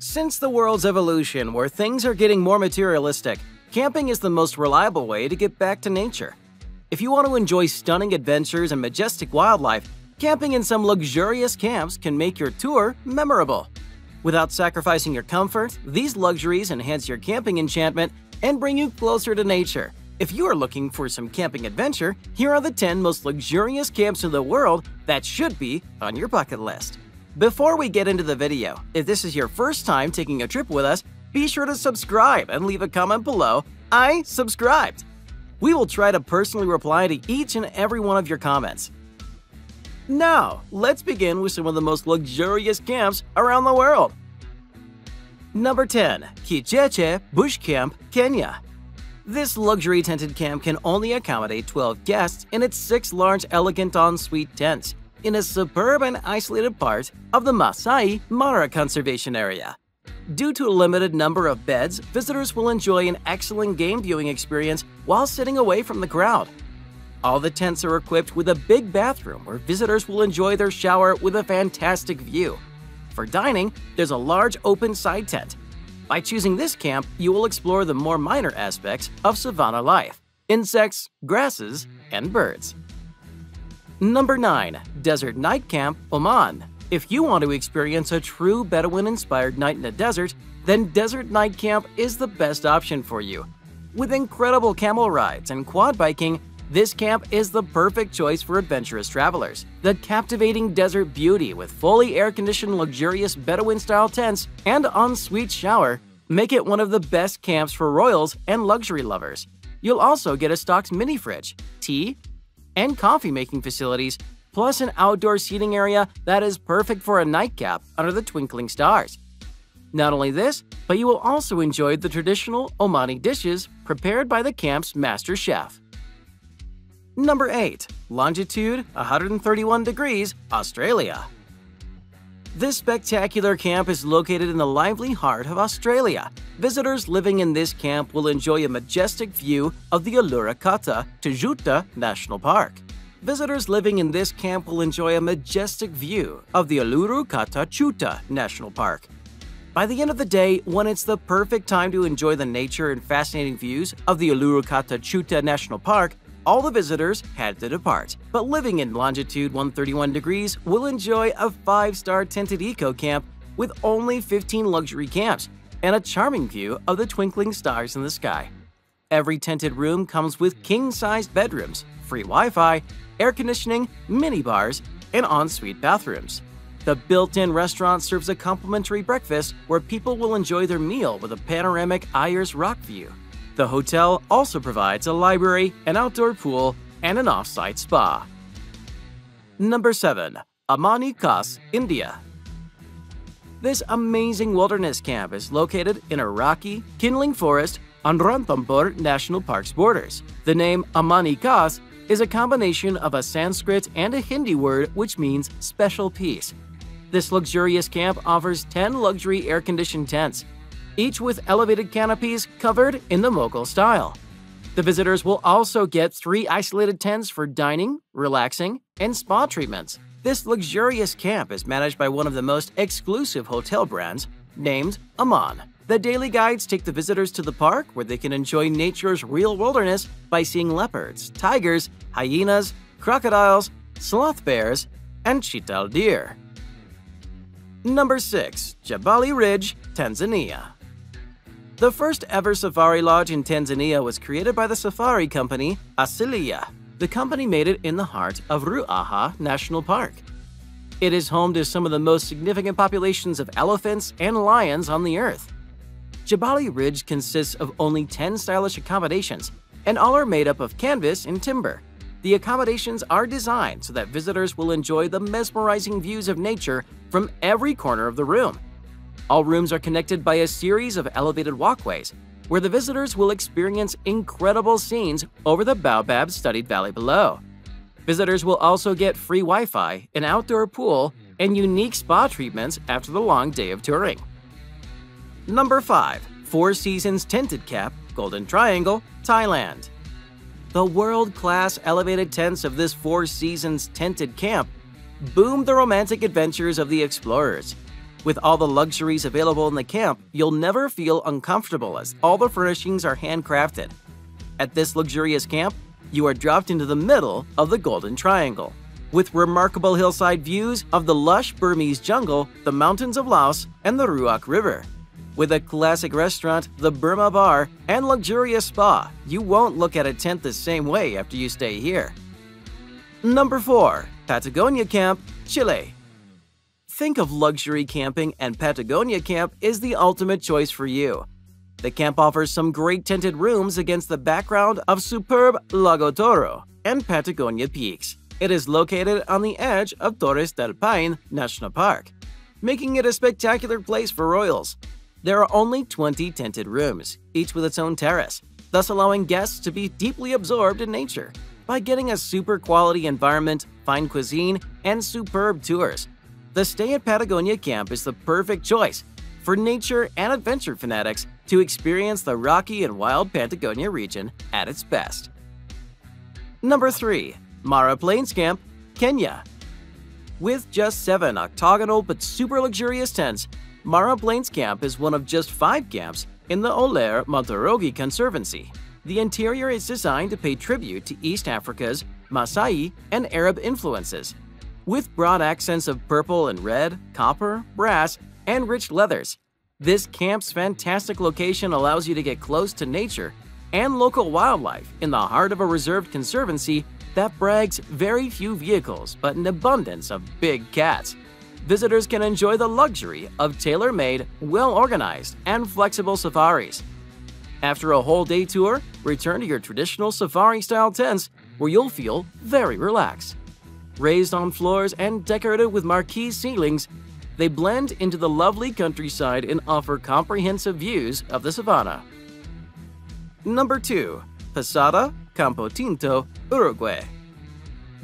Since the world's evolution, where things are getting more materialistic, camping is the most reliable way to get back to nature. If you want to enjoy stunning adventures and majestic wildlife, camping in some luxurious camps can make your tour memorable. Without sacrificing your comfort, these luxuries enhance your camping enchantment and bring you closer to nature. If you are looking for some camping adventure, here are the 10 most luxurious camps in the world that should be on your bucket list. Before we get into the video, if this is your first time taking a trip with us, be sure to subscribe and leave a comment below, "I subscribed." We will try to personally reply to each and every one of your comments. Now, let's begin with some of the most luxurious camps around the world. Number 10. Kicheche Bush Camp, Kenya. This luxury tented camp can only accommodate 12 guests in its 6 large elegant en-suite tents in a superb and isolated part of the Maasai Mara Conservation Area. Due to a limited number of beds, visitors will enjoy an excellent game viewing experience while sitting away from the crowd. All the tents are equipped with a big bathroom where visitors will enjoy their shower with a fantastic view. For dining, there's a large open side tent. By choosing this camp, you will explore the more minor aspects of savanna life, insects, grasses, and birds. Number 9. Desert Night Camp, Oman. If you want to experience a true Bedouin-inspired night in the desert, then Desert Night Camp is the best option for you. With incredible camel rides and quad biking, this camp is the perfect choice for adventurous travelers. The captivating desert beauty with fully air-conditioned luxurious Bedouin-style tents and en-suite shower make it one of the best camps for royals and luxury lovers. You'll also get a stocked mini-fridge, tea, and coffee-making facilities, plus an outdoor seating area that is perfect for a nightcap under the twinkling stars. Not only this, but you will also enjoy the traditional Omani dishes prepared by the camp's master chef. Number 8. Longitude 131 degrees, Australia. This spectacular camp is located in the lively heart of Australia. Visitors living in this camp will enjoy a majestic view of the Uluru-Kata Tjuta National Park. Visitors living in this camp will enjoy a majestic view of the Uluru-Kata Tjuta National Park. By the end of the day, when it's the perfect time to enjoy the nature and fascinating views of the Uluru-Kata Tjuta National Park, all the visitors had to depart, but living in longitude 131 degrees will enjoy a 5-star tented eco camp with only 15 luxury camps and a charming view of the twinkling stars in the sky. Every tented room comes with king-sized bedrooms, free Wi-Fi, air conditioning, mini-bars, and en-suite bathrooms. The built-in restaurant serves a complimentary breakfast where people will enjoy their meal with a panoramic Ayers Rock view. The hotel also provides a library, an outdoor pool, and an off-site spa. Number 7. Aman-i-Khás, India. This amazing wilderness camp is located in a rocky, kindling forest on Ranthambore National Park's borders. The name Aman-i-Khás is a combination of a Sanskrit and a Hindi word which means special peace. This luxurious camp offers 10 luxury air-conditioned tents, each with elevated canopies covered in the Mughal style. The visitors will also get 3 isolated tents for dining, relaxing, and spa treatments. This luxurious camp is managed by one of the most exclusive hotel brands named Aman. The daily guides take the visitors to the park where they can enjoy nature's real wilderness by seeing leopards, tigers, hyenas, crocodiles, sloth bears, and chital deer. Number 6. Jabali Ridge, Tanzania. The first ever safari lodge in Tanzania was created by the safari company Asilia. The company made it in the heart of Ruaha National Park. It is home to some of the most significant populations of elephants and lions on the earth. Jabali Ridge consists of only 10 stylish accommodations, and all are made up of canvas and timber. The accommodations are designed so that visitors will enjoy the mesmerizing views of nature from every corner of the room. All rooms are connected by a series of elevated walkways, where the visitors will experience incredible scenes over the baobab-studded valley below. Visitors will also get free Wi-Fi, an outdoor pool, and unique spa treatments after the long day of touring. Number 5. Four Seasons Tented Camp, Golden Triangle, Thailand. The world-class elevated tents of this Four Seasons Tented Camp boomed the romantic adventures of the explorers. With all the luxuries available in the camp, you'll never feel uncomfortable as all the furnishings are handcrafted. At this luxurious camp, you are dropped into the middle of the Golden Triangle, with remarkable hillside views of the lush Burmese jungle, the mountains of Laos, and the Ruak River. With a classic restaurant, the Burma Bar, and luxurious spa, you won't look at a tent the same way after you stay here. Number 4. Patagonia Camp, Chile. Think of luxury camping, and Patagonia Camp is the ultimate choice for you. The camp offers some great tented rooms against the background of superb Lago Toro and Patagonia peaks. It is located on the edge of Torres del Paine National Park, making it a spectacular place for royals. There are only 20 tented rooms, each with its own terrace, thus allowing guests to be deeply absorbed in nature. By getting a super quality environment, fine cuisine, and superb tours, the stay at Patagonia Camp is the perfect choice for nature and adventure fanatics to experience the rocky and wild Patagonia region at its best. Number 3. Mara Plains Camp, Kenya. With just 7 octagonal but super luxurious tents, Mara Plains Camp is one of just 5 camps in the Olare Motorogi Conservancy. The interior is designed to pay tribute to East Africa's Maasai and Arab influences, with broad accents of purple and red, copper, brass, and rich leathers. This camp's fantastic location allows you to get close to nature and local wildlife in the heart of a reserved conservancy that brags very few vehicles but an abundance of big cats. Visitors can enjoy the luxury of tailor-made, well-organized, and flexible safaris. After a whole day tour, return to your traditional safari-style tents where you'll feel very relaxed. Raised on floors and decorated with marquee ceilings, they blend into the lovely countryside and offer comprehensive views of the savanna. Number 2. Posada Campo Tinto, Uruguay.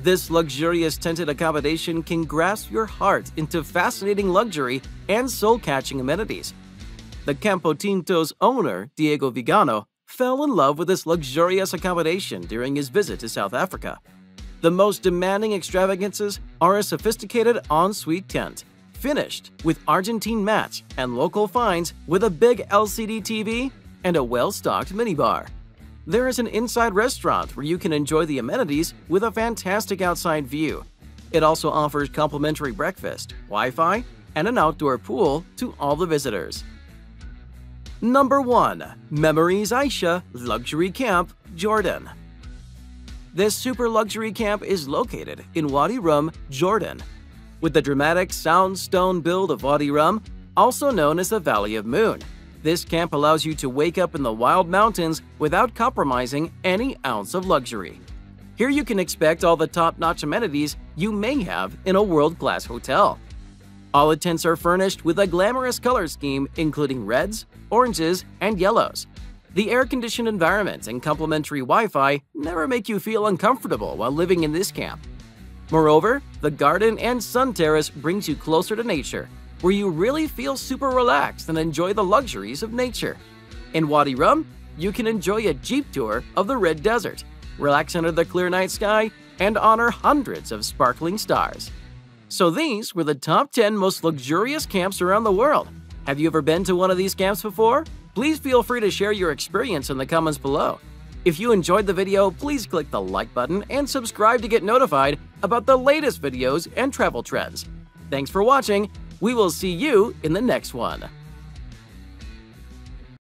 This luxurious tented accommodation can grasp your heart into fascinating luxury and soul-catching amenities. The Campo Tinto's owner, Diego Vigano, fell in love with this luxurious accommodation during his visit to South Africa. The most demanding extravagances are a sophisticated en-suite tent, finished with Argentine mats and local finds, with a big LCD TV and a well-stocked minibar. There is an inside restaurant where you can enjoy the amenities with a fantastic outside view. It also offers complimentary breakfast, Wi-Fi, and an outdoor pool to all the visitors. Number 1. Memories Aisha Luxury Camp, Jordan. This super luxury camp is located in Wadi Rum, Jordan. With the dramatic sandstone build of Wadi Rum, also known as the Valley of Moon, this camp allows you to wake up in the wild mountains without compromising any ounce of luxury. Here you can expect all the top-notch amenities you may have in a world-class hotel. All the tents are furnished with a glamorous color scheme including reds, oranges, and yellows. The air-conditioned environment and complimentary Wi-Fi never make you feel uncomfortable while living in this camp. Moreover, the garden and sun terrace brings you closer to nature, where you really feel super relaxed and enjoy the luxuries of nature. In Wadi Rum, you can enjoy a jeep tour of the Red Desert, relax under the clear night sky, and honor hundreds of sparkling stars. So these were the top 10 most luxurious camps around the world. Have you ever been to one of these camps before? Please feel free to share your experience in the comments below. If you enjoyed the video, please click the like button and subscribe to get notified about the latest videos and travel trends. Thanks for watching. We will see you in the next one.